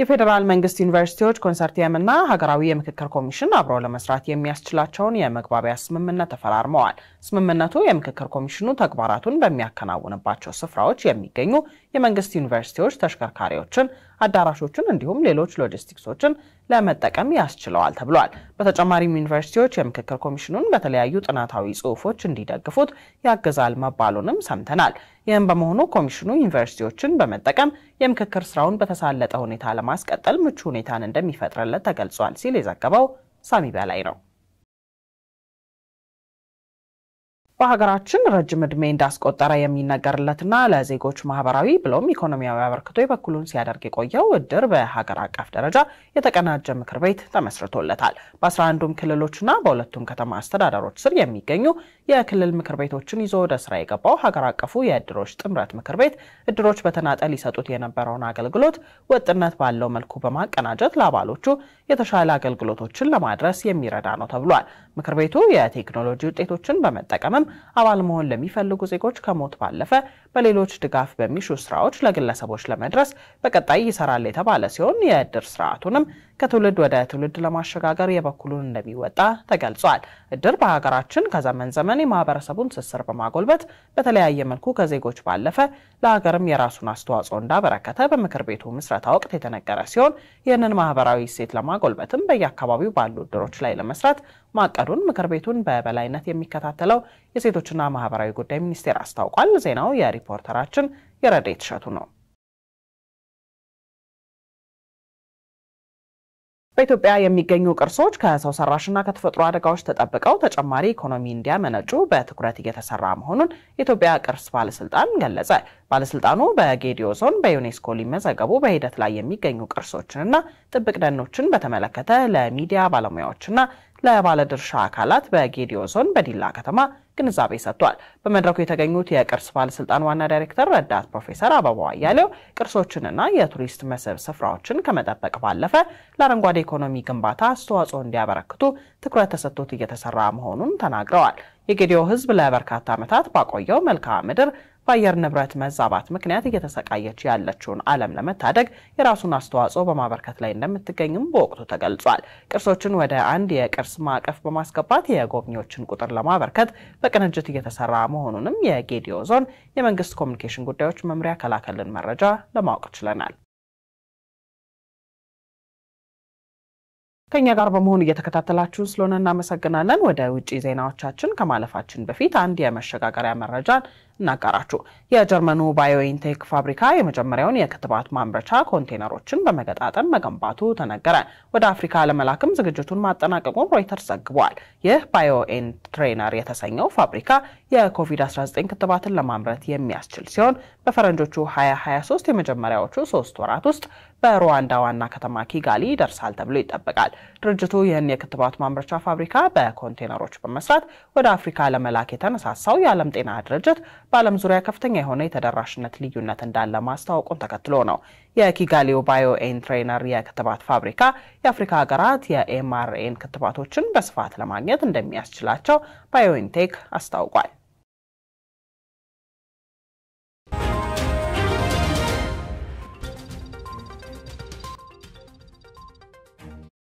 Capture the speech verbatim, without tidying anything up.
የፌዴራል መንግስት ዩኒቨርሲቲዎች ኮንሰርቲየምና ሀገራዊ የምክክር ኮሚሽን አብሮ ለመስራት የሚያስችላቸውን የመግባቢያ ስምምነት ተፈራርመዋል። ስምምነቱ የምክክር ኮሚሽኑ ተግባራቱን በሚያከናውንባቸው ስፍራዎች የሚገኙ የመንግስት ዩኒቨርሲቲዎች ተሽከርካሪዎችን፣ አዳራሾችን እንዲሁም ሌሎች ሎጂስቲክሶችን ለመጠቀም ያስችላል ተብሏል። በተጨማሪም ዩኒቨርሲቲዎች የምክክር ኮሚሽኑን በተለያዩ ጥናታዊ ጽሑፎች እንዲደግፉት ያግዛል መባሉንም ሰምተናል። ይህም በመሆኑ ኮሚሽኑ ዩኒቨርሲቲዎችን በመጠቀም የምክክር ስራውን በተሳለጠ ሁኔታ ለማስቀጠል ምቹ ሁኔታን እንደሚፈጥርለት ተገልጿል ሲል የዘገበው ሳሚ በላይ ነው። በሀገራችን ረጅም ዕድሜ እንዳስቆጠረ የሚነገርለትና ለዜጎች ማህበራዊ ብሎም ኢኮኖሚያዊ አበርክቶ በኩሉን ሲያደርግ የቆየው እድር በሀገር አቀፍ ደረጃ የተቀናጀ ምክር ቤት ተመስርቶለታል። በአስራ አንዱም ክልሎችና በሁለቱም ከተማ አስተዳደሮች ስር የሚገኙ የክልል ምክር ቤቶችን ይዞ ወደ ስራ የገባው ሀገር አቀፉ የእድሮች ጥምረት ምክር ቤት እድሮች በተናጠል ይሰጡት የነበረውን አገልግሎት ወጥነት ባለው መልኩ በማቀናጀት ለአባሎቹ የተሻለ አገልግሎቶችን ለማድረስ የሚረዳ ነው ተብሏል። ምክር ቤቱ የቴክኖሎጂ ውጤቶችን በመጠቀም አባል መሆን ለሚፈልጉ ዜጎች ከሞት ባለፈ በሌሎች ድጋፍ በሚሹ ስራዎች ለግለሰቦች ለመድረስ በቀጣይ ይሰራል የተባለ ሲሆን የእድር ስርዓቱንም ከትውልድ ወደ ትውልድ ለማሸጋገር የበኩሉን እንደሚወጣ ተገልጿል። እድር በሀገራችን ከዘመን ዘመን የማህበረሰቡን ትስስር በማጎልበት በተለያየ መልኩ ከዜጎች ባለፈ ለሀገርም የራሱን አስተዋጽኦ እንዳበረከተ በምክር ቤቱ ምስረታ ወቅት የተነገረ ሲሆን ይህንን ማህበራዊ እሴት ለማጎልበትም በየአካባቢው ባሉ እድሮች ላይ ለመስራት ማቀዱን ምክር ቤቱን በበላይነት የሚከታተለው የሴቶችና ማህበራዊ ጉዳይ ሚኒስቴር አስታውቋል። ዜናው የሪፖርተራችን የረዴት ሸቱ ነው። በኢትዮጵያ የሚገኙ ቅርሶች ከሰው ሰራሽና ከተፈጥሮ አደጋዎች ተጠብቀው ተጨማሪ ኢኮኖሚ እንዲያመነጩ በትኩረት እየተሰራ መሆኑን የኢትዮጵያ ቅርስ ባለስልጣን ገለጸ። ባለስልጣኑ በጌዲዮ ዞን በዩኔስኮ ሊመዘገቡ በሂደት ላይ የሚገኙ ቅርሶችንና ጥብቅ ደኖችን በተመለከተ ለሚዲያ ባለሙያዎችና ለባለድርሻ አካላት በጌዲዮ ዞን በዲላ ከተማ ግንዛቤ ሰጥቷል። በመድረኩ የተገኙት የቅርስ ባለስልጣን ዋና ዳይሬክተር ረዳት ፕሮፌሰር አበባው ያለው ቅርሶችንና የቱሪስት መስህብ ስፍራዎችን ከመጠበቅ ባለፈ ለአረንጓዴ ኢኮኖሚ ግንባታ አስተዋጽኦ እንዲያበረክቱ ትኩረት ተሰጥቶት እየተሰራ መሆኑን ተናግረዋል። የጌዲዮ ህዝብ ለበርካታ ዓመታት ባቆየው መልካም ምድር ባየር ንብረት መዛባት ምክንያት እየተሰቃየች ያለችውን ዓለም ለመታደግ የራሱን አስተዋጽኦ በማበርከት ላይ እንደምትገኝም በወቅቱ ተገልጿል። ቅርሶችን ወደ አንድ የቅርስ ማዕቀፍ በማስገባት የጎብኚዎችን ቁጥር ለማበርከት በቅንጅት እየተሰራ መሆኑንም የጌዲዮ ዞን የመንግስት ኮሙኒኬሽን ጉዳዮች መምሪያ ከላከልን መረጃ ለማወቅ ችለናል። ከኛ ጋር በመሆን እየተከታተላችሁ ስለሆነ እናመሰግናለን። ወደ ውጪ ዜናዎቻችን ከማለፋችን በፊት አንድ የመሸጋገሪያ መረጃን እናጋራችሁ። የጀርመኑ ባዮኢንቴክ ፋብሪካ የመጀመሪያውን የክትባት ማምረቻ ኮንቴነሮችን በመገጣጠም መገንባቱ ተነገረ። ወደ አፍሪካ ለመላክም ዝግጅቱን ማጠናቀቁን ሮይተርስ ዘግቧል። ይህ ባዮኤን ትሬነር የተሰኘው ፋብሪካ የኮቪድ አስራ ዘጠኝ ክትባትን ለማምረት የሚያስችል ሲሆን በፈረንጆቹ ሁለት ሺህ ሃያ ሶስት የመጀመሪያዎቹ ሶስት ወራት ውስጥ በሩዋንዳ ዋና ከተማ ኪጋሊ ደርሳል ተብሎ ይጠበቃል። ድርጅቱ ይህን የክትባት ማምረቻ ፋብሪካ በኮንቴነሮች በመስራት ወደ አፍሪካ ለመላክ የተነሳሳው የዓለም ጤና ድርጅት በዓለም ዙሪያ ከፍተኛ የሆነ የተደራሽነት ልዩነት እንዳለ ማስታወቁን ተከትሎ ነው። የኪጋሊው ባዮኤን ትሬነር የክትባት ፋብሪካ የአፍሪካ ሀገራት የኤምአርኤን ክትባቶችን በስፋት ለማግኘት እንደሚያስችላቸው ባዮኢንቴክ አስታውቋል።